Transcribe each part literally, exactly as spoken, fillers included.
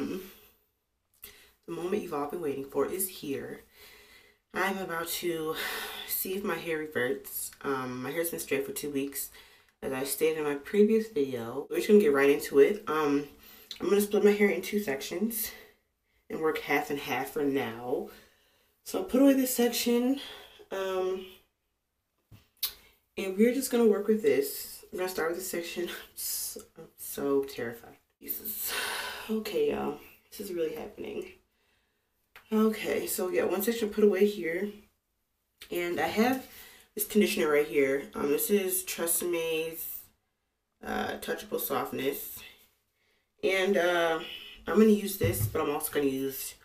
um, the moment you've all been waiting for is here. I'm about to see if my hair reverts. Um, my hair's been straight for two weeks, as I stated in my previous video. We're just gonna get right into it. Um, I'm gonna split my hair in two sections and work half and half for now. So I put away this section, um, and we're just gonna work with this. I'm gonna start with this section. I'm so, I'm so terrified. Jesus. Okay, y'all. This is really happening. Okay, so we got one section put away here, and I have this conditioner right here. Um, this is Tresemme's uh, Touchable Softness, and uh, I'm gonna use this, but I'm also gonna use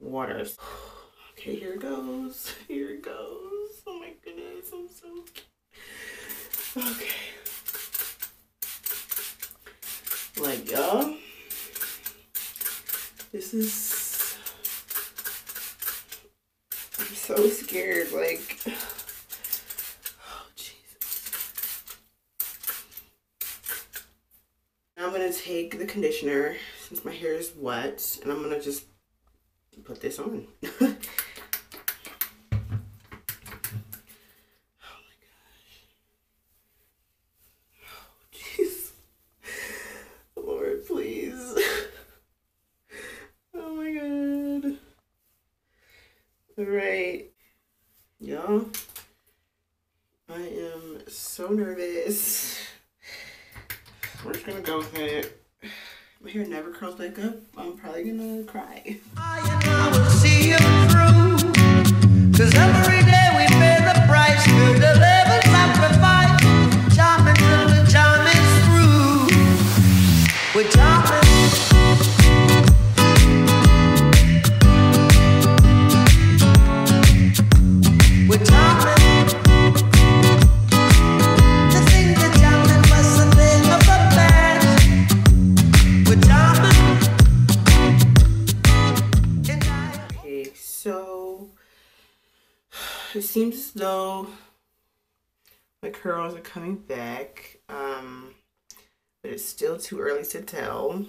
water. Okay, here it goes. Here it goes. Oh my goodness, I'm so okay. Like y'all, this is. So scared, like, oh Jesus. I'm gonna take the conditioner since my hair is wet, and I'm gonna just put this on. Oh my gosh. Oh jeez. Lord, please. Oh my god. All right. Y'all, I am so nervous. We're just gonna go with it. My hair never curls back up. I'm probably gonna cry. I will see you through. Cause every day we pay the price to deliver sacrifice. Chopping till the time is through. We're chopping. It seems as though my curls are coming back, um, but it's still too early to tell.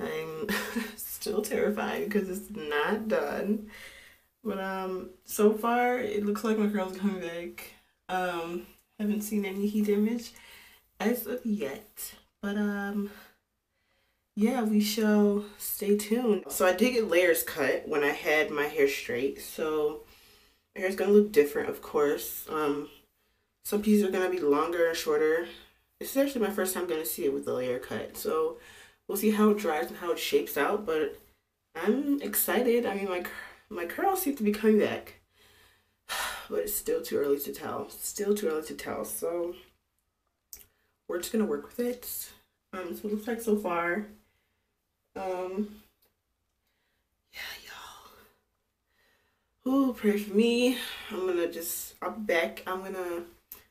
I'm still terrified because it's not done, but um, so far it looks like my curls are coming back. Um, haven't seen any heat damage as of yet, but um, yeah, we shall stay tuned. So I did get layers cut when I had my hair straight, so my hair's gonna look different, of course. Um, some pieces are gonna be longer and shorter. This is actually my first time gonna see it with the layer cut, so we'll see how it dries and how it shapes out, but I'm excited. I mean, my, my curls seem to be coming back, but it's still too early to tell. Still too early to tell, so we're just gonna work with it. Um, so it looks like so far. Um, yeah, y'all. Ooh, pray for me. I'm gonna just, I'll be back. I'm gonna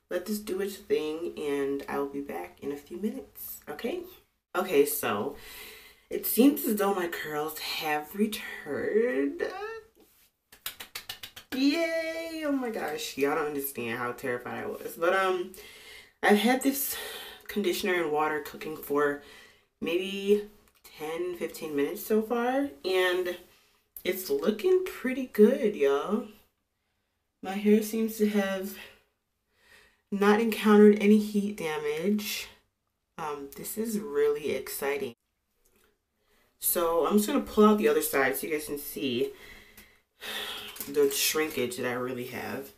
let this do its thing, and I will be back in a few minutes, okay? Okay, so it seems as though my curls have returned. Yay! Oh my gosh, y'all don't understand how terrified I was. But, um, I've had this conditioner and water cooking for maybe ten fifteen minutes so far, and it's looking pretty good, y'all. My hair seems to have not encountered any heat damage. Um, this is really exciting. So I'm just gonna pull out the other side so you guys can see the shrinkage that I really have.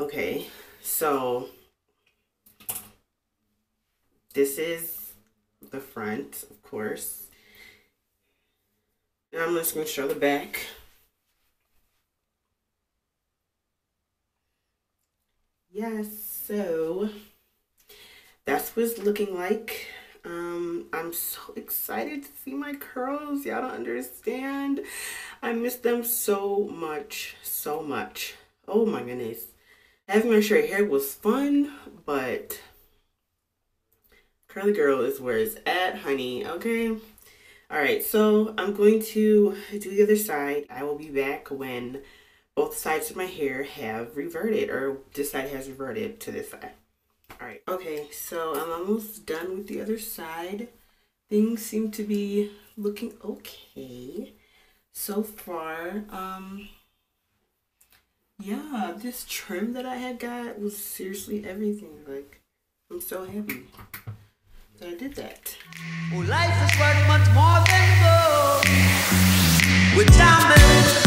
Okay, so this is the front, of course. And I'm just going to show the back. Yes, yeah, so that's what it's looking like. Um, I'm so excited to see my curls. Y'all don't understand. I miss them so much, so much. Oh my goodness. Having my straight hair was fun, but curly girl is where it's at, honey, okay? All right, so I'm going to do the other side. I will be back when both sides of my hair have reverted, or this side has reverted to this side. All right, okay, so I'm almost done with the other side. Things seem to be looking okay so far. Um, yeah, this trim that I had got was seriously everything. Like, I'm so happy that I did that. Well, life is worth much more than gold. With diamonds.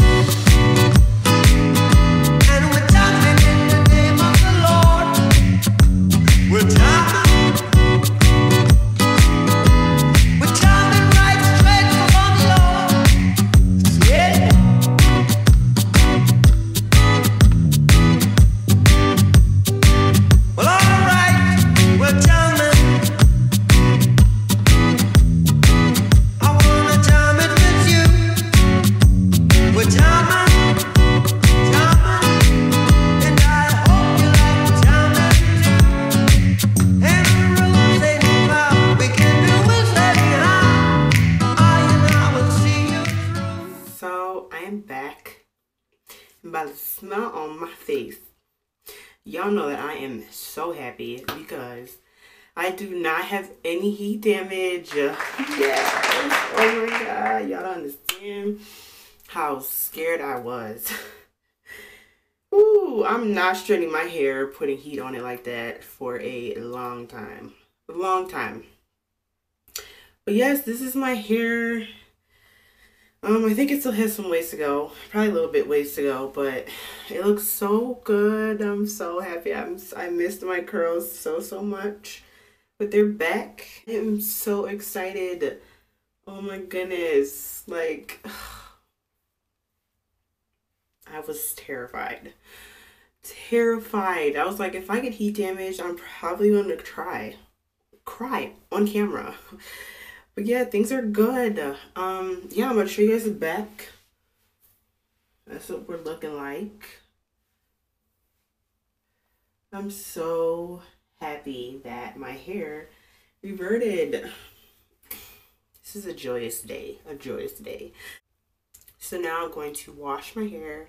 By the smell on my face, y'all know that I am so happy because I do not have any heat damage. Yeah. Oh my god, y'all don't understand how scared I was. Ooh, I'm not straightening my hair, putting heat on it like that for a long time. A long time. But yes, this is my hair. Um, I think it still has some ways to go, probably a little bit ways to go, but it looks so good. I'm so happy. I'm, I missed my curls so, so much, but they're back. I am so excited. Oh my goodness. Like, I was terrified. Terrified. I was like, if I get heat damage, I'm probably going to try. Cry on camera. But yeah, things are good. Um, yeah, I'm gonna show you guys the back. That's what we're looking like. I'm so happy that my hair reverted. This is a joyous day, a joyous day. So now I'm going to wash my hair.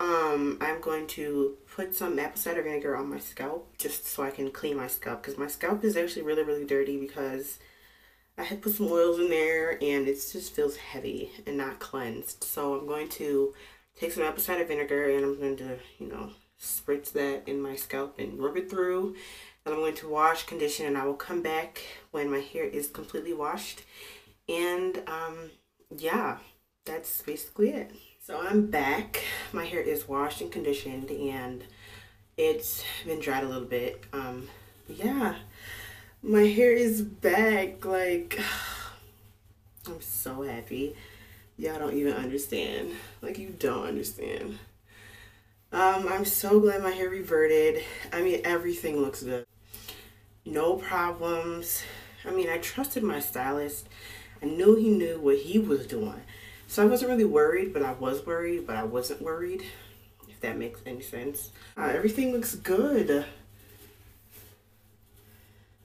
Um, I'm going to put some apple cider vinegar on my scalp just so I can clean my scalp, because my scalp is actually really, really dirty because I had put some oils in there and it just feels heavy and not cleansed. So I'm going to take some apple cider vinegar and I'm going to, you know, spritz that in my scalp and rub it through. And I'm going to wash, condition, and I will come back when my hair is completely washed. And um, yeah, that's basically it. So I'm back. My hair is washed and conditioned and it's been dried a little bit. Um, yeah. My hair is back. Like, I'm so happy. Y'all don't even understand. Like, you don't understand. Um, I'm so glad my hair reverted. I mean, everything looks good. No problems. I mean, I trusted my stylist. I knew he knew what he was doing. So I wasn't really worried, but I was worried, but I wasn't worried. If that makes any sense. Uh, everything looks good.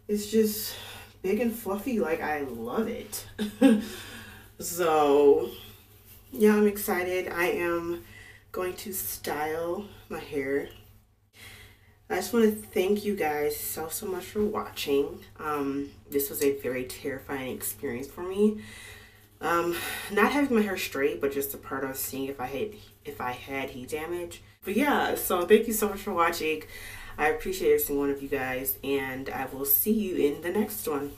It's just big and fluffy. Like, I love it. So, yeah, I'm excited. I am going to style my hair. I just want to thank you guys so, so much for watching. Um, this was a very terrifying experience for me. Um, not having my hair straight, but just the part of seeing if I had, if I had heat damage. But yeah, so thank you so much for watching. I appreciate every single one of you guys, and I will see you in the next one.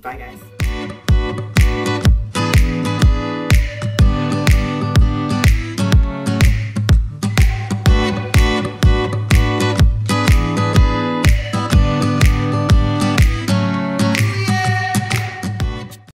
Bye, guys.